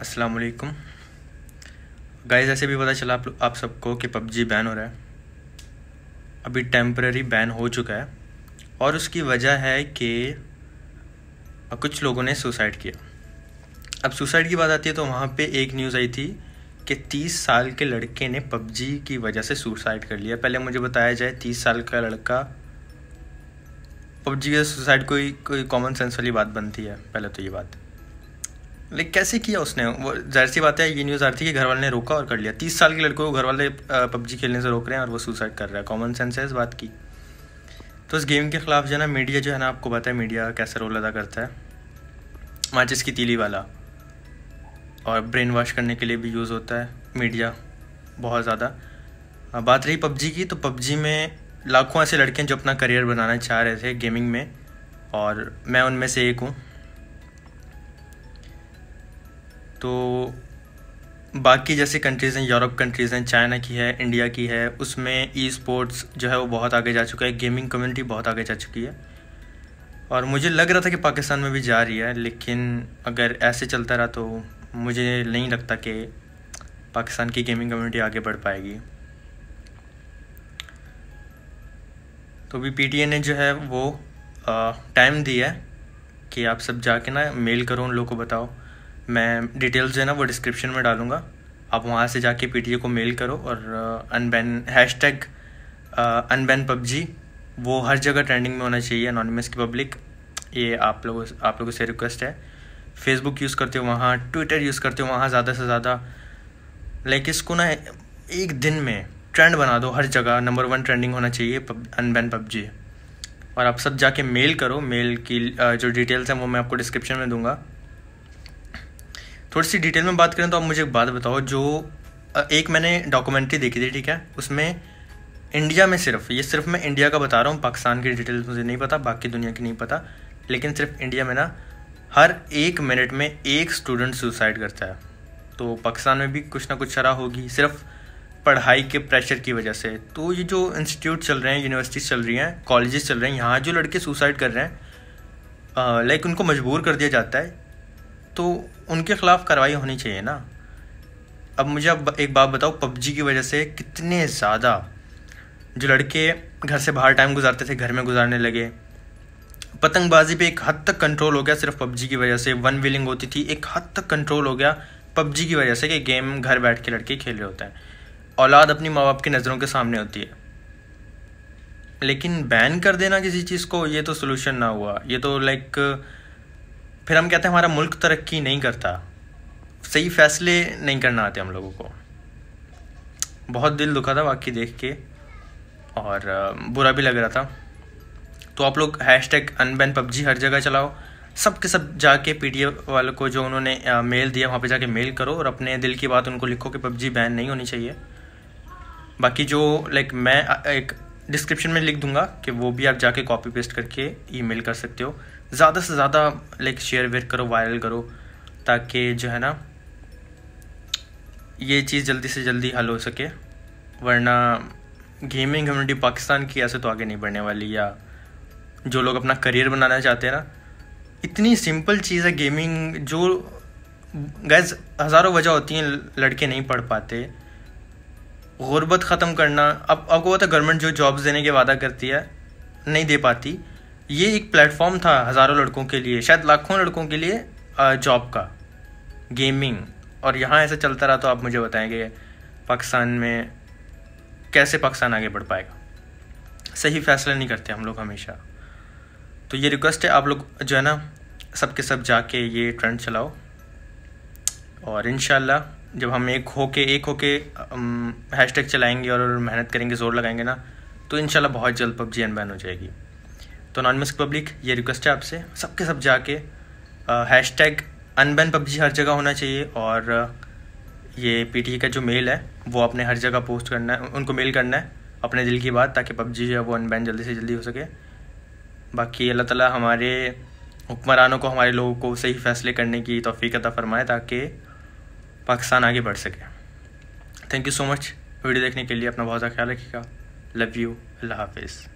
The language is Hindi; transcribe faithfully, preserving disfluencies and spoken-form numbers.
अस्सलाम वालेकुम गाइस। ऐसे भी पता चला आप, आप सबको कि पबजी बैन हो रहा है, अभी टेम्परेरी बैन हो चुका है और उसकी वजह है कि कुछ लोगों ने सुसाइड किया। अब सुसाइड की बात आती है तो वहाँ पे एक न्यूज़ आई थी कि तीस साल के लड़के ने पबजी की वजह से सुसाइड कर लिया। पहले मुझे बताया जाए तीस साल का लड़का पबजी की सुसाइड कोई कोई कॉमन सेंस वाली बात बनती है? पहले तो ये बात, लेकिन कैसे किया उसने? वो जाहिर सी बात है, ये न्यूज़ आ रही थी कि घर वाले ने रोका और कर लिया। तीस साल के लड़कों को घर वाले पबजी खेलने से रोक रहे हैं और वो सुसाइड कर रहा है, कॉमन सेंस है इस बात की? तो इस गेम के ख़िलाफ़ जो है ना मीडिया जो है ना, आपको पता है मीडिया कैसा रोल अदा करता है, माचिस की तीली वाला, और ब्रेन वॉश करने के लिए भी यूज़ होता है मीडिया बहुत ज़्यादा। बात रही पबजी की, तो पबजी में लाखों ऐसे लड़के हैं जो अपना करियर बनाना चाह रहे थे गेमिंग में, और मैं उनमें से एक हूँ। तो बाकी जैसे कंट्रीज़ हैं, यूरोप कंट्रीज़ हैं, चाइना की है, इंडिया की है, उसमें ई स्पोर्ट्स जो है वो बहुत आगे जा चुका है, गेमिंग कम्युनिटी बहुत आगे जा चुकी है। और मुझे लग रहा था कि पाकिस्तान में भी जा रही है, लेकिन अगर ऐसे चलता रहा तो मुझे नहीं लगता कि पाकिस्तान की गेमिंग कम्युनिटी आगे बढ़ पाएगी। तो भी पीटीए ने जो है वो टाइम दिया है कि आप सब जाके ना मेल करो, उन लोगों को बताओ। मैं डिटेल्स जो है ना वो डिस्क्रिप्शन में डालूंगा, आप वहाँ से जाके पीटीए को मेल करो और unban hashtag unban PUBG वो हर जगह ट्रेंडिंग में होना चाहिए, अनोनिमस की पब्लिक। ये आप लोगों आप लोगों से रिक्वेस्ट है। फेसबुक यूज़ करते हो वहाँ, ट्विटर यूज़ करते हो वहाँ, ज़्यादा से ज़्यादा लाइक इसको ना एक दिन में ट्रेंड बना दो, हर जगह नंबर वन ट्रेंडिंग होना चाहिए अनबैन पबजी। और आप सब जाके मेल करो, मेल की जो डिटेल्स हैं वो मैं आपको डिस्क्रिप्शन में दूँगा। थोड़ी सी डिटेल में बात करें तो आप मुझे एक बात बताओ, जो एक मैंने डॉक्यूमेंट्री देखी थी, ठीक है, उसमें इंडिया में सिर्फ, ये सिर्फ मैं इंडिया का बता रहा हूँ, पाकिस्तान की डिटेल्स मुझे नहीं पता, बाकी दुनिया की नहीं पता, लेकिन सिर्फ इंडिया में ना हर एक मिनट में एक स्टूडेंट सुसाइड करता है। तो पाकिस्तान में भी कुछ ना कुछ शरह होगी सिर्फ पढ़ाई के प्रेशर की वजह से। तो ये जो इंस्टीट्यूट चल रहे हैं, यूनिवर्सिटीज़ चल रही हैं, कॉलेजेस चल रहे हैं, यहाँ जो लड़के सुसाइड कर रहे हैं लाइक उनको मजबूर कर दिया जाता है, तो उनके ख़िलाफ़ कार्रवाई होनी चाहिए ना। अब मुझे अब एक बात बताओ, पबजी की वजह से कितने ज़्यादा जो लड़के घर से बाहर टाइम गुजारते थे घर में गुजारने लगे, पतंगबाजी पे एक हद तक कंट्रोल हो गया सिर्फ पबजी की वजह से, वन व्हीलिंग होती थी एक हद तक कंट्रोल हो गया पबजी की वजह से कि गेम घर बैठ के लड़के खेल रहे होते हैं, औलाद अपनी माँ बाप की नज़रों के सामने होती है। लेकिन बैन कर देना किसी चीज़ को, ये तो सलूशन ना हुआ, ये तो लाइक फिर हम कहते हैं हमारा मुल्क तरक्की नहीं करता, सही फैसले नहीं करना आते हम लोगों को। बहुत दिल दुखा था वाकई देख के और बुरा भी लग रहा था। तो आप लोग हैश टैग अनबैन पबजी हर जगह चलाओ, सब के सब जाके पीटीए वालों को जो उन्होंने मेल दिया वहाँ पे जाके मेल करो और अपने दिल की बात उनको लिखो कि पबजी बैन नहीं होनी चाहिए। बाकी जो लाइक मैं एक डिस्क्रिप्शन में लिख दूंगा कि वो भी आप जाके कॉपी पेस्ट करके ईमेल कर सकते हो। ज़्यादा से ज़्यादा लाइक शेयर वेयर करो, वायरल करो, ताकि जो है ना ये चीज़ जल्दी से जल्दी हल हो सके, वरना गेमिंग कम्युनिटी पाकिस्तान की ऐसे तो आगे नहीं बढ़ने वाली। या जो लोग अपना करियर बनाना चाहते हैं ना, इतनी सिंपल चीज़ है गेमिंग, जो गैस हज़ारों वजह होती हैं लड़के नहीं पढ़ पाते, गुर्बत ख़त्म करना। अब आपको पता है गवर्नमेंट जो जॉब्स देने के वादा करती है नहीं दे पाती, ये एक प्लेटफॉर्म था हज़ारों लड़कों के लिए, शायद लाखों लड़कों के लिए जॉब का, गेमिंग। और यहाँ ऐसा चलता रहा तो आप मुझे बताएंगे पाकिस्तान में कैसे पाकिस्तान आगे बढ़ पाएगा? सही फैसला नहीं करते हम लोग हमेशा। तो ये रिक्वेस्ट है, आप लोग जो है ना सब के सब जाके ये ट्रेंड चलाओ और इंशाल्लाह जब हम एक होके एक होके हैशटैग चलाएंगे और मेहनत करेंगे, ज़ोर लगाएंगे ना, तो इंशाल्लाह बहुत जल्द पबजी अनबैन हो जाएगी। तो अनोनिमस पब्लिक ये रिक्वेस्ट है आपसे, सब के सब जाके हैशटैग अनबैन पबजी हर जगह होना चाहिए और ये पीटीए का जो मेल है वो आपने हर जगह पोस्ट करना है, उनको मेल करना है अपने दिल की बात, ताकि पबजी जो है वो अनबैन जल्दी से जल्दी हो सके। बाकी अल्लाह ताला हमारे हुक्मरानों को, हमारे लोगों को सही फैसले करने की तौफीक अता फरमाए ताकि पाकिस्तान आगे बढ़ सके। Thank you so much video देखने के लिए, अपना बहुत ख्याल रखिएगा। लव यू, अल्लाह हाफिज़।